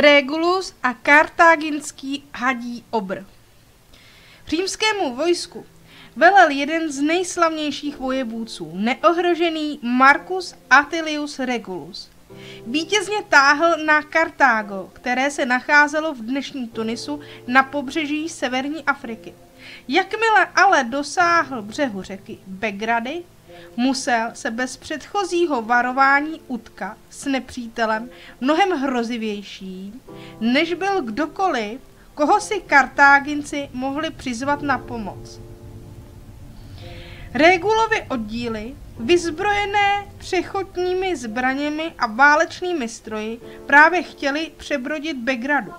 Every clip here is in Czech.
Regulus a Kartáginský hadí obr. Římskému vojsku velel jeden z nejslavnějších vojevůdců, neohrožený Marcus Atilius Regulus. Vítězně táhl na Kartágo, které se nacházelo v dnešním Tunisu na pobřeží severní Afriky. Jakmile ale dosáhl břehu řeky Bagrady, musel se bez předchozího varování utkat s nepřítelem mnohem hrozivějším, než byl kdokoliv, koho si Kartáginci mohli přizvat na pomoc. Regulovy oddíly, vyzbrojené přechotními zbraněmi a válečnými stroji, právě chtěli přebrodit Bagradu,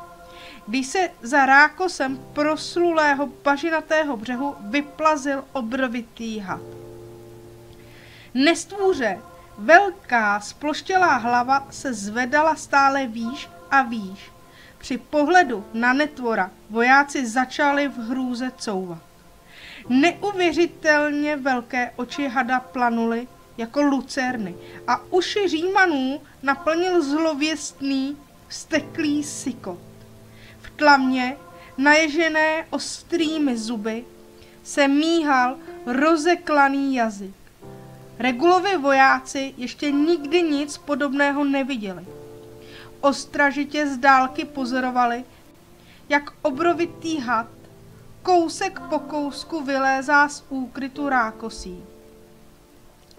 když se za rákosem proslulého bažinatého břehu vyplazil obrovitý had. Nestvůře, velká sploštělá hlava se zvedala stále výš a výš. Při pohledu na netvora vojáci začali v hrůze couvat. Neuvěřitelně velké oči hada planuly jako lucerny a uši Římanů naplnil zlověstný, vzteklý sykot. V tlamě, naježené ostrými zuby, se míhal rozeklaný jazyk. Regulovi vojáci ještě nikdy nic podobného neviděli. Ostražitě z dálky pozorovali, jak obrovitý had kousek po kousku vylézá z úkrytu rákosí.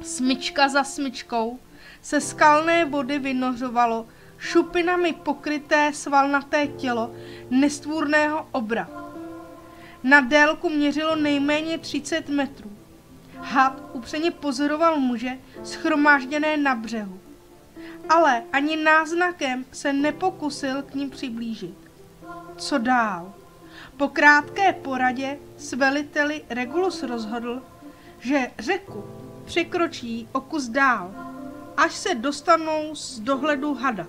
Smyčka za smyčkou se skalné vody vynořovalo šupinami pokryté svalnaté tělo nestvůrného obra. Na délku měřilo nejméně 30 metrů. Had upřeně pozoroval muže shromážděné na břehu, ale ani náznakem se nepokusil k ním přiblížit. Co dál? Po krátké poradě s veliteli Regulus rozhodl, že řeku překročí o kus dál, až se dostanou z dohledu hada.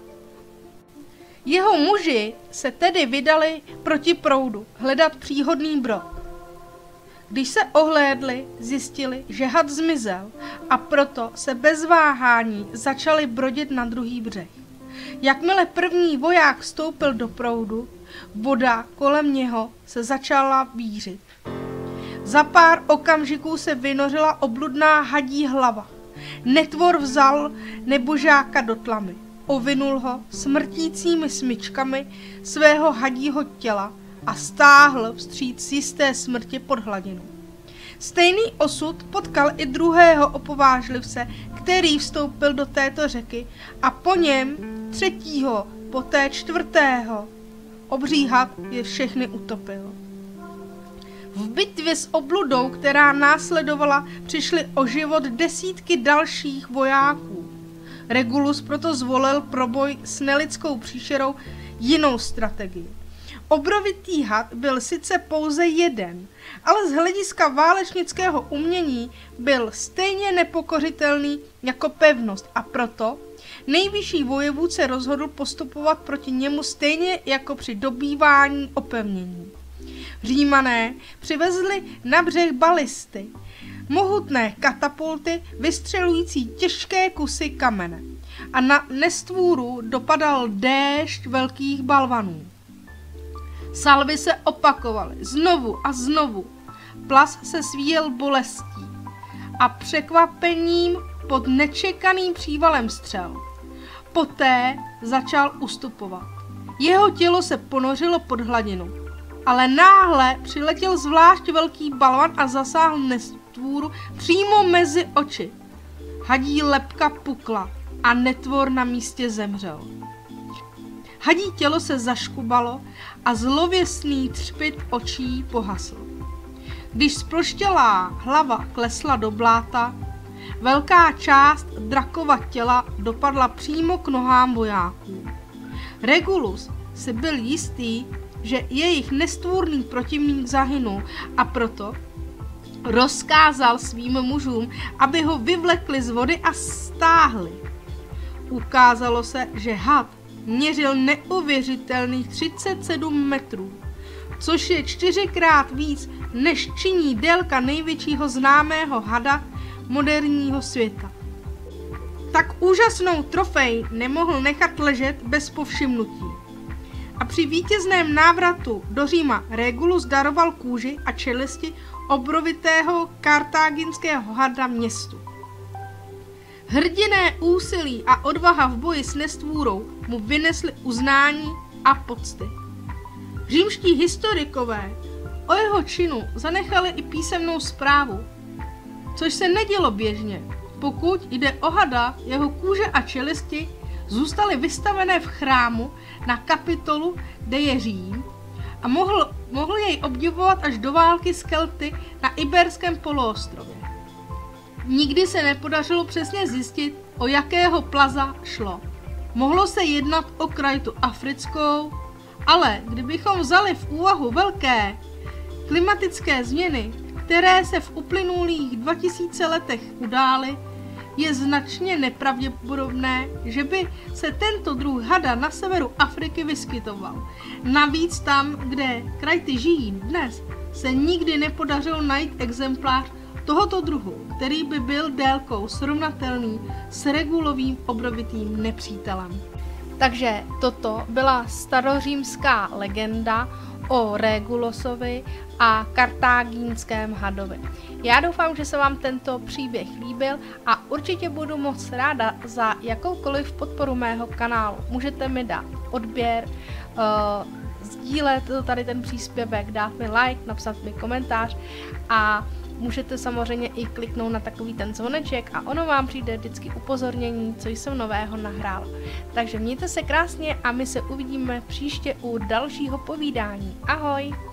Jeho muži se tedy vydali proti proudu hledat příhodný brod. Když se ohlédli, zjistili, že had zmizel, a proto se bez váhání začali brodit na druhý břeh. Jakmile první voják vstoupil do proudu, voda kolem něho se začala vířit. Za pár okamžiků se vynořila obludná hadí hlava. Netvor vzal nebožáka do tlamy, ovinul ho smrtícími smyčkami svého hadího těla a stáhl vstříc jisté smrti pod hladinu. Stejný osud potkal i druhého opovážlivce, který vstoupil do této řeky, a po něm třetího, poté čtvrtého. Obří had je všechny utopil. V bitvě s obludou, která následovala, přišly o život desítky dalších vojáků. Regulus proto zvolil pro boj s nelidskou příšerou jinou strategii. Obrovitý had byl sice pouze jeden, ale z hlediska válečnického umění byl stejně nepokořitelný jako pevnost, a proto nejvyšší vojevůdce rozhodl postupovat proti němu stejně jako při dobývání opevnění. Římané přivezli na břeh balisty, mohutné katapulty vystřelující těžké kusy kamene, a na nestvůru dopadal déšť velkých balvanů. Salvy se opakovaly znovu a znovu, plas se svíjel bolestí a překvapením pod nečekaným přívalem střel. Poté začal ustupovat. Jeho tělo se ponořilo pod hladinu, ale náhle přiletěl zvlášť velký balvan a zasáhl nestvůru přímo mezi oči. Hadí lebka pukla a netvor na místě zemřel. Hadí tělo se zaškubalo a zlověsný třpyt očí pohasl. Když sploštělá hlava klesla do bláta, velká část drakova těla dopadla přímo k nohám vojáků. Regulus si byl jistý, že jejich nestvůrný protivník zahynul, a proto rozkázal svým mužům, aby ho vyvlekli z vody a stáhli. Ukázalo se, že had měřil neuvěřitelných 37 metrů, což je 4krát víc, než činí délka největšího známého hada moderního světa. Tak úžasnou trofej nemohl nechat ležet bez povšimnutí. a při vítězném návratu do Říma Regulus daroval kůži a čelisti obrovitého kartáginského hada městu. Hrdinné úsilí a odvaha v boji s nestvůrou mu vynesly uznání a pocty. Římští historikové o jeho činu zanechali i písemnou zprávu, což se nedělo běžně, pokud jde o hada, jeho kůže a čelisti zůstaly vystavené v chrámu na Kapitolu, kde je Řím, a mohl jej obdivovat až do války s Kelty na Iberském poloostrově. Nikdy se nepodařilo přesně zjistit, o jakého plaza šlo. Mohlo se jednat o krajitu africkou, ale kdybychom vzali v úvahu velké klimatické změny, které se v uplynulých 2000 letech udály, je značně nepravděpodobné, že by se tento druh hada na severu Afriky vyskytoval. Navíc tam, kde krajty žijí dnes, se nikdy nepodařilo najít exemplář tohoto druhu, který by byl délkou srovnatelný s Regulovým obrovitým nepřítelem. Takže toto byla starořímská legenda o Regulusovi a kartáginském hadovi. Já doufám, že se vám tento příběh líbil a určitě budu moc ráda za jakoukoliv podporu mého kanálu. Můžete mi dát odběr, sdílet tady ten příspěvek, dát mi like, napsat mi komentář a můžete samozřejmě i kliknout na takový ten zvoneček a ono vám přijde vždycky upozornění, co jsem nového nahrála. Takže mějte se krásně a my se uvidíme příště u dalšího povídání. Ahoj!